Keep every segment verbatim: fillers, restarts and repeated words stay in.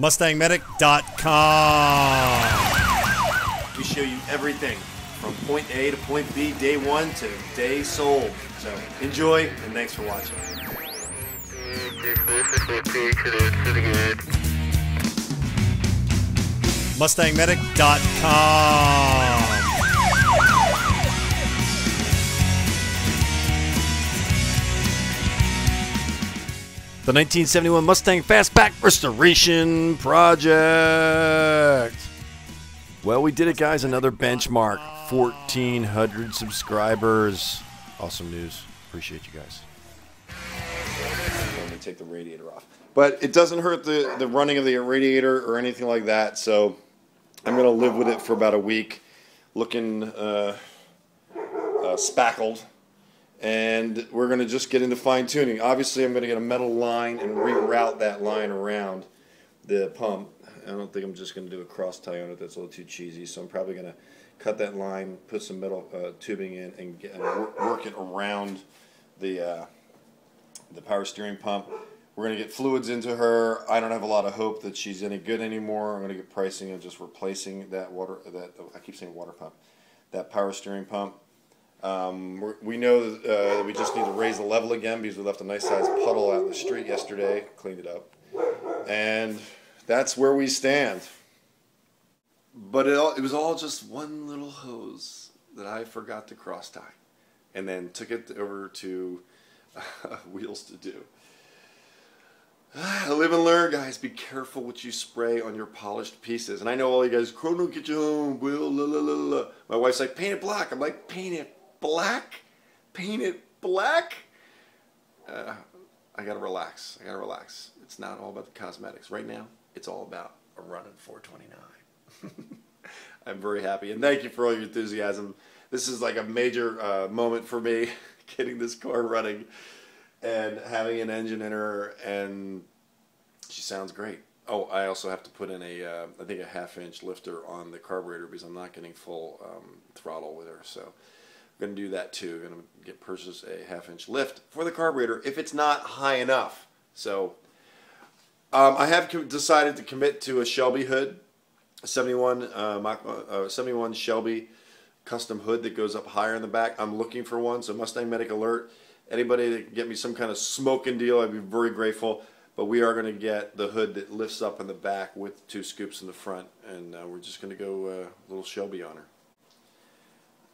Mustang Medic dot com. We show you everything from point A to point B, day one to day sold. So enjoy, and thanks for watching. Mustang Medic dot com. The nineteen seventy-one Mustang Fastback Restoration Project. Well, we did it, guys. Another benchmark. fourteen hundred subscribers. Awesome news. Appreciate you guys. Let me take the radiator off. But it doesn't hurt the, the running of the radiator or anything like that, so I'm going to live with it for about a week, looking uh, uh, spackled, and we're going to just get into fine-tuning. Obviously, I'm going to get a metal line and reroute that line around the pump. I don't think I'm just going to do a cross-tie on it. That's a little too cheesy, so I'm probably going to cut that line, put some metal uh, tubing in, and get, uh, work it around the, uh, the power steering pump. We're going to get fluids into her. I don't have a lot of hope that she's any good anymore. I'm going to get pricing and just replacing that water, that, oh, I keep saying water pump, that power steering pump. Um, we're, we know that, uh, that we just need to raise the level again because we left a nice sized puddle out in the street yesterday, cleaned it up. And that's where we stand. But it, all, it was all just one little hose that I forgot to cross tie and then took it over to uh, Wheels to Do. Live and learn, guys. Be careful what you spray on your polished pieces. And I know all you guys, Chrono, get your own, Will, la, la, la, la. My wife's like, paint it black. I'm like, paint it black? Paint it black? Uh, I gotta relax. I gotta relax. It's not all about the cosmetics. Right now, it's all about a run in four twenty-nine. I'm very happy, and thank you for all your enthusiasm. This is like a major uh, moment for me, getting this car running and having an engine in her, and she sounds great. Oh, I also have to put in a, uh, I think a half-inch lifter on the carburetor because I'm not getting full um, throttle with her, so I'm going to do that too. I'm going to get purchase a half-inch lift for the carburetor if it's not high enough. So um, I have decided to commit to a Shelby hood, a seventy-one, uh, uh, seventy-one Shelby custom hood that goes up higher in the back. I'm looking for one, so Mustang Medic alert. Anybody that can get me some kind of smoking deal, I'd be very grateful. But we are going to get the hood that lifts up in the back with two scoops in the front. And uh, we're just going to go a uh, little Shelby on her.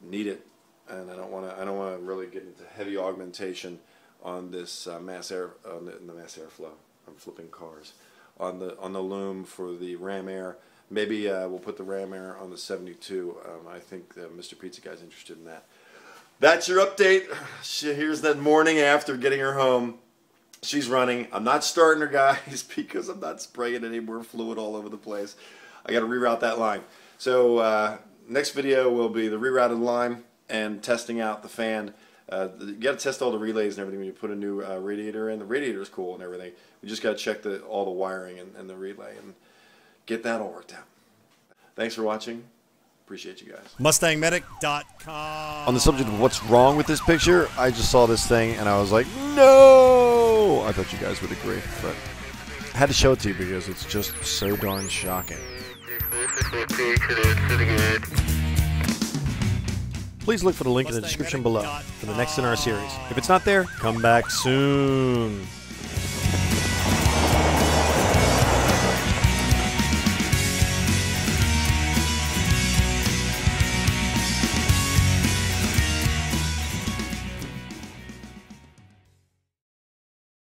Need it. And I don't want to I don't want to really get into heavy augmentation on this uh, mass air, on the, the mass airflow. I'm flipping cars. On the, on the loom for the Ram Air. Maybe uh, we'll put the Ram Air on the seventy-two. Um, I think uh, Mister Pizza Guy's interested in that. That's your update. Here's that morning after getting her home. She's running. I'm not starting her, guys, because I'm not spraying any more fluid all over the place. I got to reroute that line. So uh, next video will be the rerouted line and testing out the fan. Uh, you got to test all the relays and everything when you put a new uh, radiator in. The radiator is cool and everything. We just got to check the, all the wiring and, and the relay and get that all worked out. Thanks for watching. Appreciate you guys. Mustang Medic dot com. On the subject of what's wrong with this picture, I just saw this thing and I was like, no! I thought you guys would agree, but I had to show it to you because it's just so darn shocking. Please look for the link in the description below for the next in our series. If it's not there, come back soon.